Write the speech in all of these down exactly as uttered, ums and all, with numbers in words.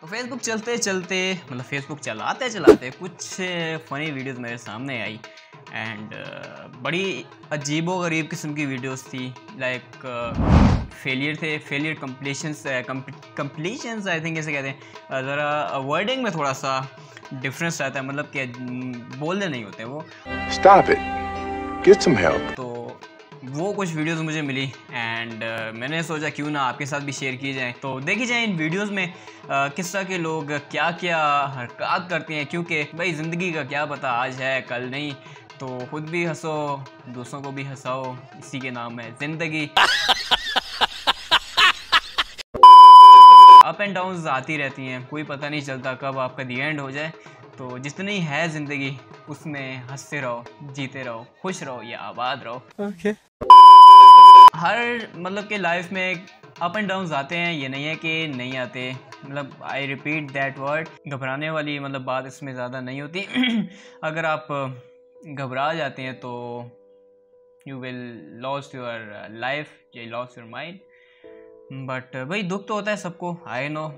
तो फेसबुक चलते चलते मतलब फेसबुक चलाते चलाते कुछ फ़नी वीडियोस मेरे सामने आई एंड बड़ी अजीबोगरीब किस्म की वीडियोस थी। लाइक फेलियर थे, failure completions completions I think ऐसे कहते हैं। ज़रा वर्डिंग में थोड़ा सा डिफरेंस रहता है, मतलब कि बोलने नहीं होते वो। Stop it. Get some help. तो वो कुछ वीडियोस मुझे मिली एंड uh, मैंने सोचा क्यों ना आपके साथ भी शेयर की जाए। तो देखी जाए इन वीडियोस में uh, किस तरह के लोग क्या क्या हरकत करते हैं, क्योंकि भाई ज़िंदगी का क्या पता, आज है कल नहीं। तो खुद भी हंसो, दूसरों को भी हंसाओ, इसी के नाम है ज़िंदगी। अप एंड डाउन्स आती रहती हैं, कोई पता नहीं चलता कब आपका दी एंड हो जाए। तो जितनी है ज़िंदगी उसमें हंसते रहो, जीते रहो, खुश रहो या आबाद रहो। Okay okay. हर मतलब के लाइफ में अप एंड डाउन्स आते हैं, ये नहीं है कि नहीं आते। मतलब आई रिपीट दैट वर्ड, घबराने वाली मतलब बात इसमें ज़्यादा नहीं होती। अगर आप घबरा जाते हैं तो you will loss your life, you loss your mind. But भाई दुख तो होता है सबको, आई नो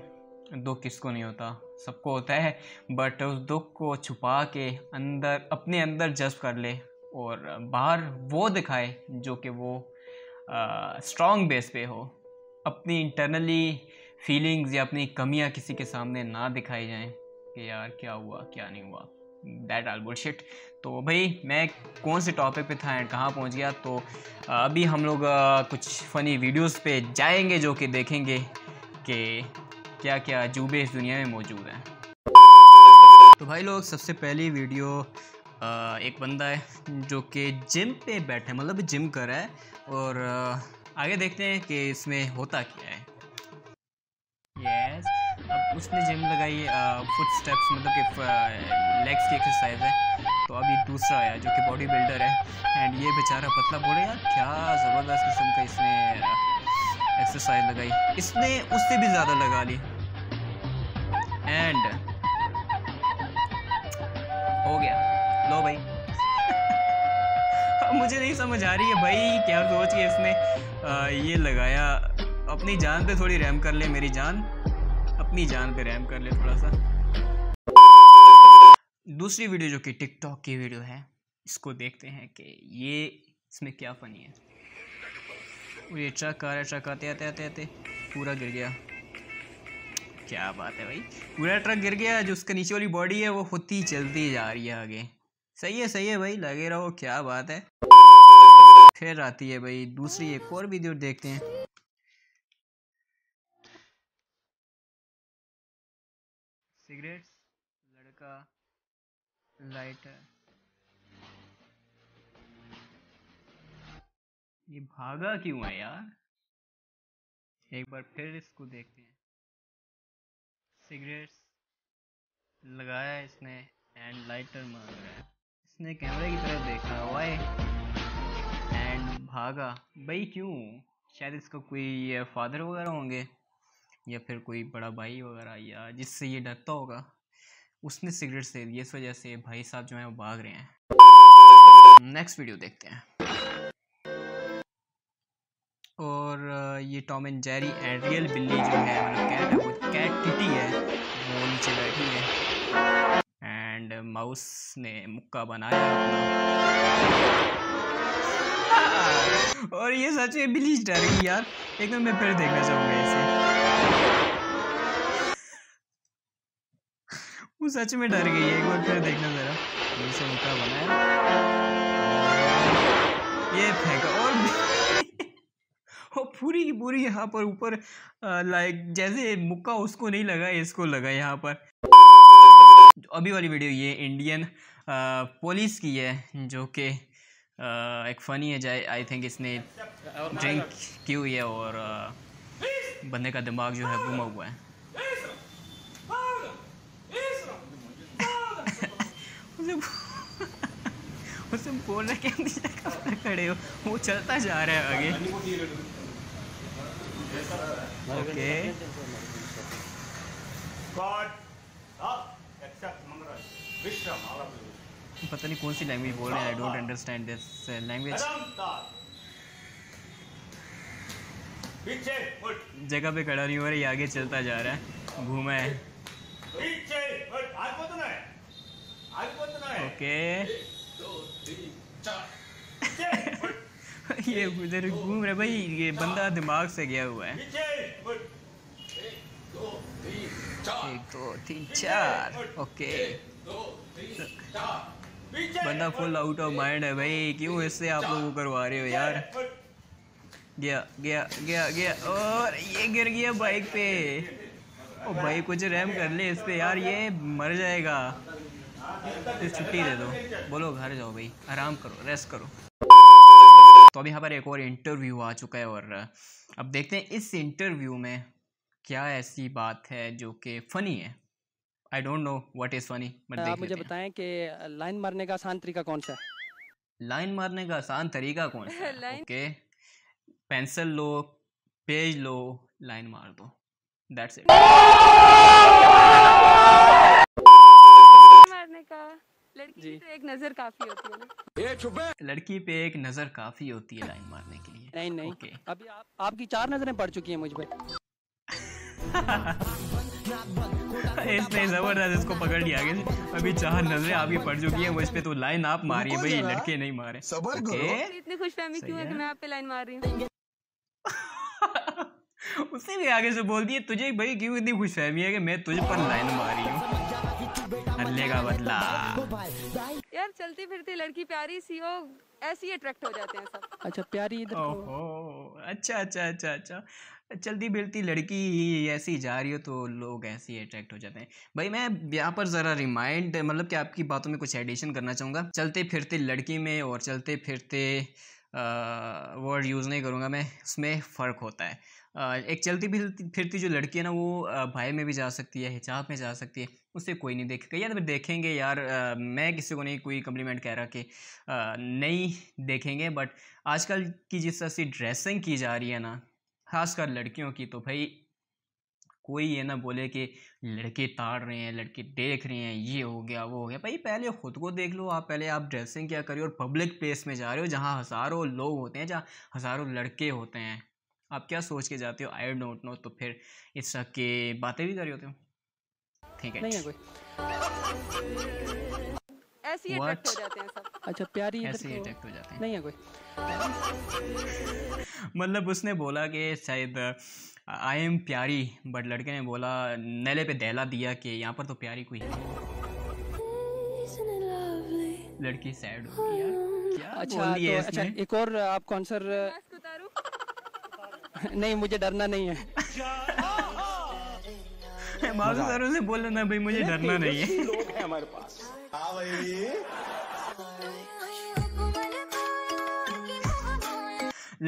दुख किसको नहीं होता, सबको होता है। बट उस दुख को छुपा के अंदर अपने अंदर जज्ब कर ले और बाहर वो दिखाए जो कि वो स्ट्रॉन्ग बेस पे हो। अपनी इंटरनली फीलिंग्स या अपनी कमियां किसी के सामने ना दिखाई जाएं कि यार क्या हुआ क्या नहीं हुआ, दैट आल बुलशिट। तो भाई मैं कौन से टॉपिक पे था एंड कहाँ पहुँच गया? तो अभी हम लोग कुछ फ़नी वीडियोस पे जाएंगे जो कि देखेंगे कि क्या क्या अजूबे इस दुनिया में मौजूद हैं। तो भाई लोग सबसे पहली वीडियो आ, एक बंदा है जो कि जिम पे बैठा है, मतलब जिम कर रहा है और आ, आगे देखते हैं कि इसमें होता क्या है। यस yes, अब उसने जिम लगाई फुट स्टेप्स, मतलब कि लेग्स की एक्सरसाइज है। तो अब ये दूसरा आया जो कि बॉडी बिल्डर है एंड ये बेचारा पतला बोले यार क्या ज़बरदस्त किस्म का इसने एक्सरसाइज लगाई, इसने उससे भी ज़्यादा लगा ली एंड हो गया। लो भाई अब मुझे नहीं समझ आ रही है भाई क्या सोच के इसने आ, ये लगाया। अपनी जान पे थोड़ी रहम कर ले मेरी जान, अपनी जान पे रहम कर ले थोड़ा सा। दूसरी वीडियो जो कि टिकटॉक की वीडियो है, इसको देखते हैं कि ये इसमें क्या फनी है। ये ट्रक आ रहा है, ट्रक आते आते आते आते पूरा गिर गया। क्या बात है भाई, पूरा ट्रक गिर गया, जो उसके नीचे वाली बॉडी है वो खुद ही चलती जा रही है आगे। सही है सही है भाई, लगे रहो, क्या बात है। फिर आती है भाई दूसरी एक और वीडियो देखते हैं। सिगरेट्स, लड़का, लाइटर, ये भागा क्यों है यार? एक बार फिर इसको देखते हैं। सिगरेट्स लगाया इसने एंड लाइटर मार रहा है, इसने कैमरे की तरफ देखा हुआ है एंड भागा। भाई क्यों? शायद इसका कोई फादर वगैरह होंगे या फिर कोई बड़ा भाई वगैरह या जिससे ये डरता होगा, उसने सिगरेट से इस वजह से भाई साहब जो हैं वो भाग रहे हैं। नेक्स्ट वीडियो देखते हैं और ये Tom and Jerry and real बिल्ली जो है, मतलब कैट है, वो कैट किटी है, वो नीचे बैठी है एंड माउस ने मुक्का बनाया अपना। और ये सच में बिल्ली डर गई यार, एक बार मैं फिर देखना चाहूँगा इसे। वो सच में डर गई है, एक बार फिर देखना ज़रा। इसे मुक्का बनाया, ये फेंका और वो पूरी की पूरी यहाँ पर ऊपर, लाइक जैसे मुक्का उसको नहीं लगा इसको लगा यहाँ पर। अभी वाली वीडियो ये इंडियन पुलिस की है जो कि एक फ़नी है। जाए आई थिंक इसने ड्रिंक की हुई है और बंदे का दिमाग जो है घुमा हुआ है। उसे बोल रहा है खड़े हो, वो चलता जा रहा है आगे। Okay. God, पता नहीं कौन सी लैंग्वेज बोल रहे हैं, I don't understand this language. जगह पे खड़ा नहीं हो रहा है, आगे चलता जा रहा है, घूमा है। ओके ये उधर घूम रहे भाई, ये बंदा दिमाग से गया हुआ है। एक दो तीन चार ओके, बंदा फुल आउट ऑफ माइंड है भाई, क्यों इससे आप लोग वो करवा रहे हो यार। गया गया गया गया और ये गिर गया बाइक पे। ओ भाई कुछ रैम कर ले इस पे यार, ये मर जाएगा। छुट्टी दे दो, बोलो घर जाओ भाई, आराम करो, रेस्ट करो। तो अभी यहाँ पर एक और इंटरव्यू आ चुका है और अब देखते हैं इस इंटरव्यू में क्या ऐसी बात है जो कि फ़नी है। I don't know what is funny. आप मुझे बताएं कि लाइन मारने का आसान तरीका कौन सा है। लाइन मारने का आसान तरीका कौन सा है? ओके पेंसिल लो, पेज लो, लाइन मार दो, दैट्स इट। मारने का लड़की पे एक नजर काफी होती है। लड़की पे एक नजर काफी होती है लाइन मारने के लिए। नहीं नहीं okay. अभी आप, आपकी चार नजरें पड़ चुकी हैं मुझ पे। इसने जबरदस्त इसको पकड़ लिया। अभी चार नजरें आपकी पड़ चुकी हैं मुझ पे, तो लाइन आप मारिए भाई, लड़के नहीं मारे। okay. इतनी खुशफहमी क्यों है कि मैं आप पे लाइन मार रही हूँ? उसने भी आगे से बोल दिया, तुझे भाई क्यों इतनी खुशफहमी है कि मैं तुझ पर लाइन मारी हूँ, हल्ले का बदला। यार चलती फिरती लड़की प्यारी सी हो, ऐसी अट्रैक्ट हो जाते हैं सब। अच्छा प्यारी इधर ओहो, अच्छा अच्छा अच्छा अच्छा चलती फिरती लड़की ही ऐसी जा रही हो तो लोग ऐसे ही अट्रैक्ट हो जाते हैं भाई। मैं यहाँ पर ज़रा रिमाइंड मतलब कि आपकी बातों में कुछ एडिशन करना चाहूँगा। चलते फिरते लड़की में और चलते फिरते वर्ड यूज़ नहीं करूँगा मैं, उसमें फ़र्क होता है। आ, एक चलती फिरती जो लड़की है ना वो भाई में भी जा सकती है, हिजाब में जा सकती है, उससे कोई नहीं देखेगा या फिर देखेंगे यार। आ, मैं किसी को नहीं कोई कम्प्लीमेंट कह रहा कि नहीं देखेंगे, बट आजकल की जिस तरह से ड्रेसिंग की जा रही है ना खासकर लड़कियों की, तो भाई कोई ये ना बोले कि लड़के ताड़ रहे हैं, लड़के देख रहे हैं, ये हो गया वो हो गया। भाई पहले ख़ुद को देख लो आप, पहले आप ड्रेसिंग क्या करिए। और पब्लिक प्लेस में जा रहे हो जहाँ हज़ारों लोग होते हैं, जहाँ हज़ारों लड़के होते हैं, आप क्या सोच के जाते हो? I don't know. तो फिर इस तरह के बातें भी कर रहे होते हो, ठीक है, नहीं है कोई। ऐसी अट्रैक्ट हो जाते हैं सब। अच्छा प्यारी ऐसी अट्रैक्ट हो जाते हैं, नहीं है कोई। मतलब उसने बोला कि शायद आई एम प्यारी, बट लड़के ने बोला नले पे दहला दिया कि यहाँ पर तो प्यारी कोई है। लड़की सैड हो गई यार, क्या अच्छा बोल दिया इसने? अच्छा एक और आप कौन सर नहीं मुझे डरना नहीं है। सर उसे बोल ना भाई मुझे डरना नहीं है। लोग हैं हमारे पास। हाँ भाई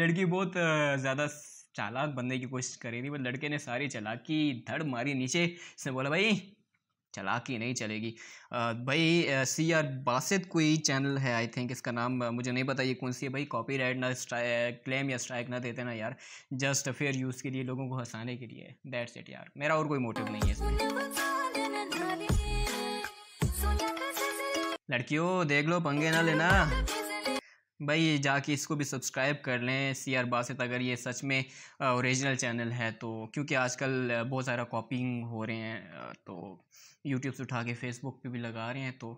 लड़की बहुत ज्यादा चालाक बनने की कोशिश कर रही थी, पर लड़के ने सारी चालाकी धड़ मारी नीचे। इसने बोला भाई चालाकी नहीं चलेगी। भाई सी आर बासित कोई चैनल है, आई थिंक इसका नाम मुझे नहीं पता ये कौन सी है। भाई कॉपीराइट ना क्लेम या स्ट्राइक ना देते ना यार, जस्ट फेयर यूज़ के लिए, लोगों को हंसाने के लिए, दैट्स इट यार। मेरा और कोई मोटिव नहीं है इसमें। लड़कियों देख लो, पंगे ना लेना भाई, जाके इसको भी सब्सक्राइब कर लें सी आर बासित, अगर ये सच में ओरिजिनल चैनल है तो। क्योंकि आजकल बहुत सारा कॉपिंग हो रहे हैं, तो यूट्यूब से उठा के फेसबुक पे भी लगा रहे हैं, तो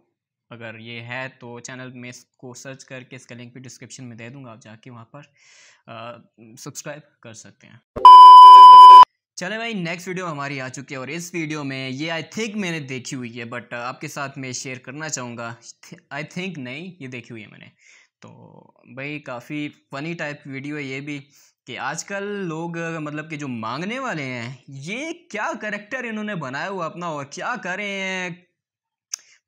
अगर ये है तो चैनल में इसको सर्च करके इसका लिंक भी डिस्क्रिप्शन में दे दूंगा, आप जाके वहाँ पर सब्सक्राइब कर सकते हैं। चले भाई नेक्स्ट वीडियो हमारी आ चुकी है और इस वीडियो में ये आई थिंक मैंने देखी हुई है, बट आपके साथ मैं शेयर करना चाहूँगा। आई थिंक नहीं, ये देखी हुई है मैंने, तो भाई काफ़ी फ़नी टाइप की वीडियो है ये भी कि आजकल लोग मतलब कि जो मांगने वाले हैं ये क्या करैक्टर इन्होंने बनाया हुआ अपना, और क्या कर रहे हैं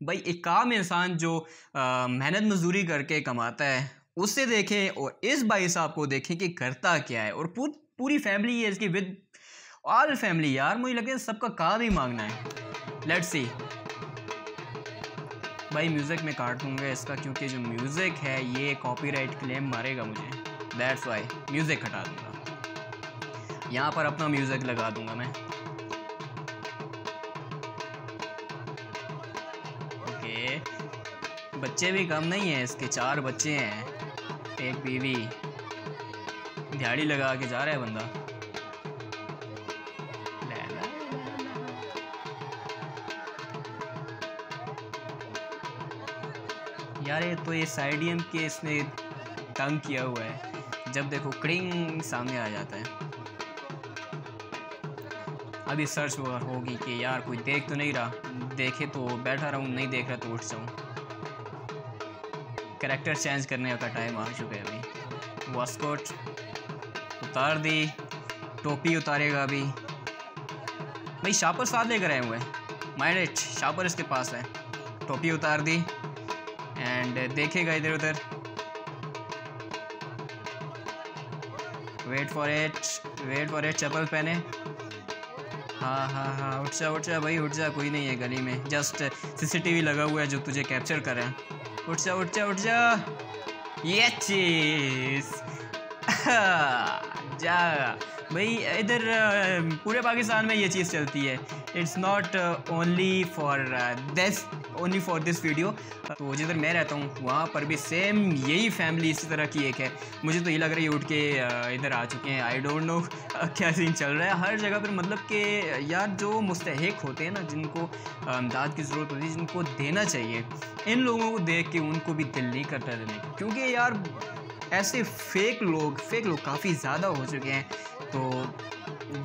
भाई। एक आम इंसान जो आ, मेहनत मजदूरी करके कमाता है उससे देखें और इस भाई साहब को देखें कि करता क्या है। और पूर, पूरी फैमिली है इसकी, विद ऑल फैमिली यार, मुझे लगता है सबका काम ही मांगना है। लेट्स सी भाई, म्यूज़िक में काट दूँगा इसका क्योंकि जो म्यूज़िक है ये कॉपीराइट क्लेम मारेगा मुझे, दैट्स वाई म्यूज़िक हटा दूँगा, यहाँ पर अपना म्यूज़िक लगा दूँगा मैं। ओके बच्चे भी कम नहीं है इसके, चार बच्चे हैं, एक बीवी, दिहाड़ी लगा के जा रहा है बंदा। यार ये तो ये साइडियम के इसने तंग किया हुआ है, जब देखो क्रिंग सामने आ जाता है। अभी सर्च होगी कि यार कोई देख तो नहीं रहा, देखे तो बैठा रहूँ, नहीं देख रहा तो उठ जाऊँ। करैक्टर चेंज करने का टाइम आ चुका है। अभी वास्कोट उतार दी, टोपी उतारेगा अभी। भाई शापर साथ लेकर आए हुए हैं, माइंडेड शापर इसके पास है। टोपी उतार दी एंड देखेगा इधर उधर। Wait for it, wait for it. चप्पल पहने। हाँ हाँ हाँ उठ जा उठ जा भाई उठ जा, कोई नहीं है गली में, जस्ट सीसीटीवी लगा हुआ है जो तुझे कैप्चर कर रहा है। उठ जा उठ जा उठ जा। ये चीज जा भाई, इधर पूरे पाकिस्तान में ये चीज़ चलती है। It's not only for this only for this video. तो जिधर मैं रहता हूँ वहाँ पर भी सेम यही फैमिली इसी तरह की एक है। मुझे तो ये लग रहा है उठ के इधर आ चुके हैं। आई डोंट नो क्या सीन चल रहा है हर जगह पर। मतलब कि यार जो मुस्तहिक होते हैं ना, जिनको इमदाद की ज़रूरत होती है, जिनको देना चाहिए, इन लोगों को देख के उनको भी दिल नहीं करता देने का। क्योंकि यार ऐसे फेक लोग फेक लोग काफ़ी ज़्यादा हो चुके हैं, तो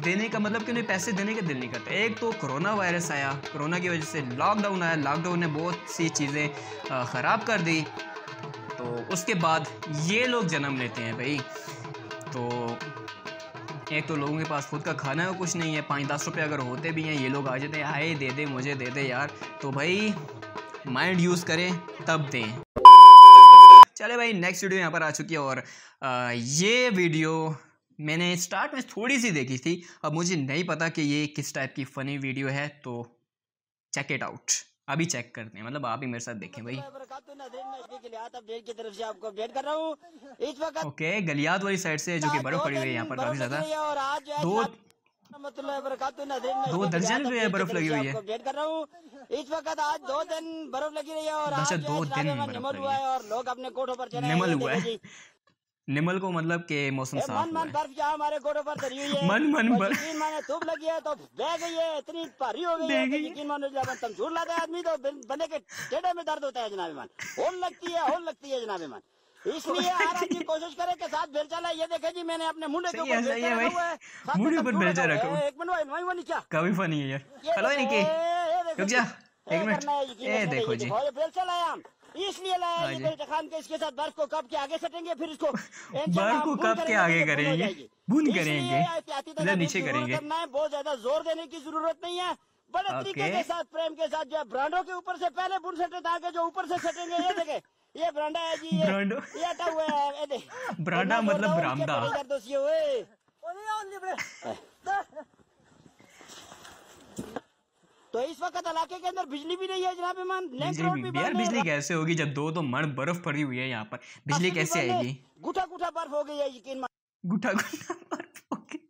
देने का मतलब कि उन्हें पैसे देने का दिल नहीं करता। एक तो कोरोना वायरस आया, कोरोना की वजह से लॉकडाउन आया, लॉकडाउन ने बहुत सी चीज़ें ख़राब कर दी, तो उसके बाद ये लोग जन्म लेते हैं भाई। तो एक तो लोगों के पास खुद का खाना है, कुछ नहीं है। पाँच दस रुपये अगर होते भी हैं, ये लोग आ जाते हैं, आए दे दे मुझे दे दे यार। तो भाई माइंड यूज़ करें तब दें। चले भाई, नेक्स्ट वीडियो यहाँ पर आ चुकी है। और आ, ये वीडियो मैंने स्टार्ट में थोड़ी सी देखी थी, अब मुझे नहीं पता कि ये किस टाइप की फ़नी वीडियो है, तो चेक इट आउट। अभी चेक करते हैं, मतलब आप ही मेरे साथ देखें भाई। ओके, गलियात वाली साइड से जो कि बर्फ पड़ी हुई है यहाँ पर काफ़ी ज़्यादा, दो दो दर्जन जो है बर्फ लगी हुई है। इस वक्त आज दो दिन बर्फ लगी रही है और अच्छा दो दिन निमल हुआ है और लोग अपने कोठों पर चले निमल हुआ है। निमल को मतलब के मौसम साफ हुआ है। मन मन बर्फ जहाँ हमारे कोठों पर धरी हुई है, मन मन बर्फ यकीन माने धूप लगी है तो बह गई है, इतनी भारी हो गई है कि यकीन मानो जब तुम झूठ लाता है आदमी तो बने के टेढ़े में दर्द होता है जनाब मान। होल लगती है होल लगती है जनाब मान। इसलिए आज की कोशिश करें के साथ बेलचा ला। ये देखे जी मैंने अपने मुंडे के ऊपर बेलचा रखा हुआ है, मुंडे पर बेलचा रखा हुआ है। एक मिनट भाई भाई क्या काफी फनी है यार। हेलो इनके रुक जा एक मिनट, ये देखो जी बेलचा लाया हम, इसलिए लाया ये बेलचा खान के। इसके साथ बर्फ को कब के आगे सटेंगे, फिर इसको बर्फ को कब के आगे करेंगे भून करेंगे इधर नीचे करेंगे। बहुत ज्यादा जोर देने की जरूरत नहीं है, बड़े तरीके के साथ प्रेम के साथ जो है ब्रांडों के ऊपर से पहले बुन सटे ताकि जो ऊपर से सटेंगे। ये देखे ये ब्रांडा है जी, ये ये अटा हुआ है ब्रांडा मतलब ब्रांडा। तो इस वक्त इलाके के अंदर बिजली भी नहीं है जनाब ईमान। यार बिजली कैसे होगी जब दो दो मर्द बर्फ पड़ी हुई है यहाँ पर, बिजली कैसे आएगी? गुठा गुठा बर्फ हो गई है यकीन मान, गुठा गुठा बर्फ हो गई,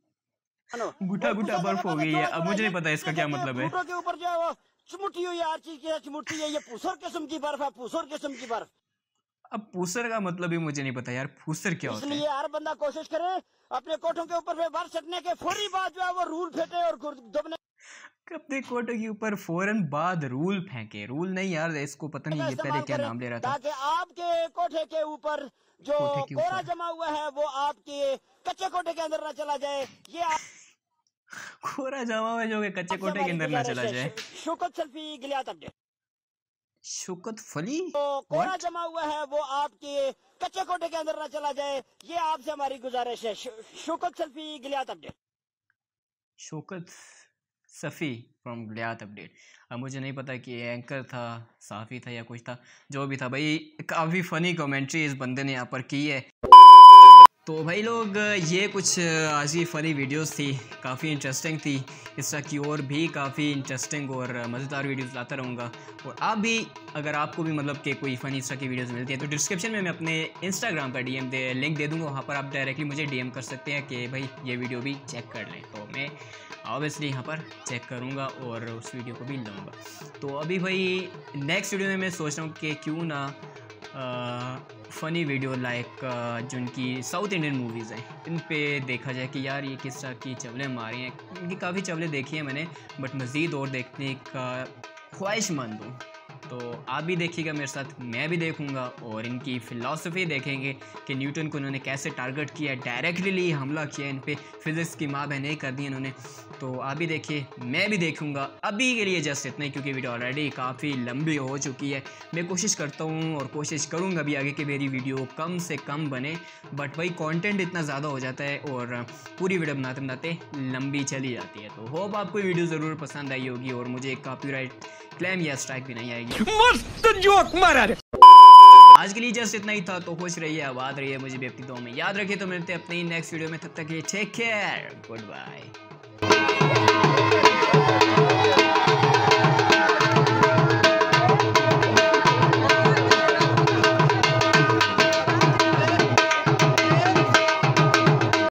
गुठा गुठा बर्फ हो गई है। अब मुझे नहीं पता इसका क्या मतलब है। के ऊपर जो है वो चिमटी हुई है, हर चीज की चिमटी है। ये पूसर किस्म की बर्फ है, पूसर किस्म की बर्फ। अब पूसर का मतलब भी मुझे नहीं पता यार, पूसर क्या होता है? इसलिए हर बंदा कोशिश करे अपने कोठों के ऊपर बर्फ सटने के फौरी बाद जो है वो रूल फेंके और दबने अपने कोठों के ऊपर फौरन बाद रूल फेंके। रूल नहीं यार, इसको पता नहीं ये पहले क्या नाम ले रहा था। ताकि आपके कोठे के ऊपर जो कोहरा जमा हुआ है वो आपके कच्चे कोठे के अंदर न चला जाए। ये कोहरा जमा हुआ है जो कच्चे कोठे के अंदर ना चला जाए। शुकत सल्फी गिलियात अपडेट, शुकत फली कोहरा जमा हुआ है वो आपके कच्चे कोठे के अंदर ना चला जाए, ये आपसे हमारी गुजारिश है। शुकत सल्फी गिलियात अपडेट, शुकत सफ़ी फ्रॉम गिलियात अपडेट। अब मुझे नहीं पता कि एंकर था, साफ़ी था या कुछ था, जो भी था भाई काफ़ी फ़नी कमेंट्री इस बंदे ने यहाँ पर की है। तो भाई लोग ये कुछ आज की फ़नी वीडियोस थी, काफ़ी इंटरेस्टिंग थी। इस तरह की और भी काफ़ी इंटरेस्टिंग और मज़ेदार वीडियोस लाता रहूँगा। और आप भी अगर आपको भी मतलब कि कोई फ़नी इस तरह की वीडियोस मिलती है तो डिस्क्रिप्शन में मैं अपने इंस्टाग्राम का डीएम दे लिंक दे दूँगा, वहाँ पर आप डायरेक्टली मुझे डीएम कर सकते हैं कि भाई ये वीडियो भी चेक कर लें। तो मैं ऑब्वियसली यहाँ पर चेक करूँगा और उस वीडियो को भी लूँगा। तो अभी भाई नेक्स्ट वीडियो में मैं सोच रहा हूँ कि क्यों ना फ़नी वीडियो लाइक जो इनकी साउथ इंडियन मूवीज़ हैं इन पे देखा जाए कि यार ये किस तरह की चवलें मारी हैं। इनकी काफ़ी चवलें देखी हैं मैंने, बट मज़ीद और देखने का ख्वाहिशमंद हूँ। तो आप भी देखिएगा मेरे साथ, मैं भी देखूंगा और इनकी फ़िलासफ़ी देखेंगे कि न्यूटन को इन्होंने कैसे टारगेट किया, डायरेक्टली हमला किया इन पर, फिज़िक्स की माँ बहनें कर दी इन्होंने। तो आप भी देखिए, मैं भी देखूंगा। अभी के लिए जस्ट इतना ही, क्योंकि वीडियो ऑलरेडी काफ़ी लंबी हो चुकी है। मैं कोशिश करता हूँ और कोशिश करूँगा भी आगे कि मेरी वीडियो कम से कम बने, बट भाई कॉन्टेंट इतना ज़्यादा हो जाता है और पूरी वीडियो बनाते बनाते लंबी चली जाती है। तो होप आपको वीडियो ज़रूर पसंद आई होगी और मुझे कॉपीराइट क्लेम या स्ट्राइक भी नहीं आएगी। मस्त जोक मारा रे। आज के लिए जस्ट इतना ही था। तो खुश रहिए, आबाद रहिए, मुझे भी अपनी दुआ में याद रखिए। तो मिलते हैं अपने नेक्स्ट वीडियो में, तब तक ये टेक केयर, गुड बाय।